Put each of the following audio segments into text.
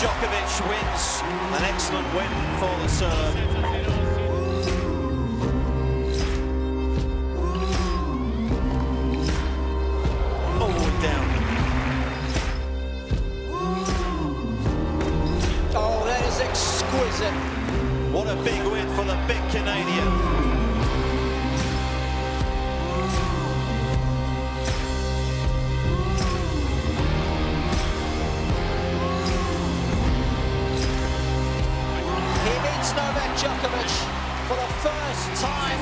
Djokovic wins, an excellent win for the serve. Oh, down. Oh, that is exquisite. What a big win for the big Canadian. Djokovic for the first time.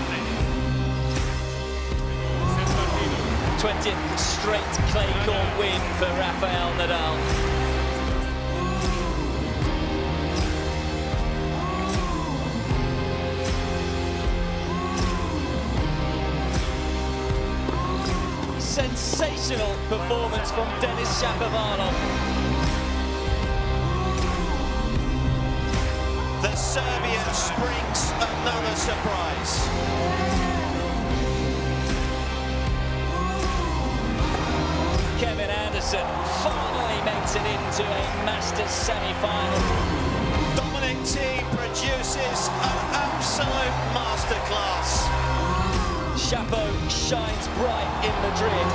20th straight clay court win for Rafael Nadal. Sensational performance from Denis Shapovalov. The Serbian springs another surprise. Kevin Anderson finally makes it into a Masters semi-final. Dominic Thiem produces an absolute masterclass. Chapeau shines bright in Madrid.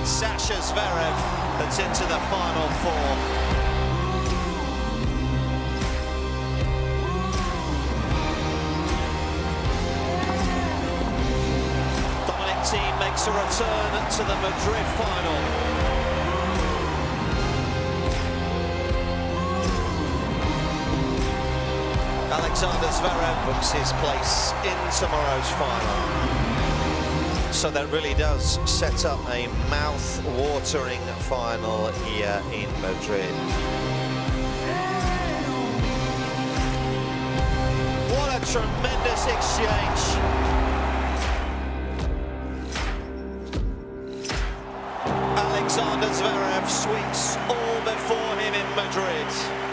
It's Sasha Zverev that's into the final four. Team makes a return to the Madrid final. Alexander Zverev books his place in tomorrow's final. So that really does set up a mouth-watering final here in Madrid. What a tremendous exchange. Alexander Zverev sweeps all before him in Madrid.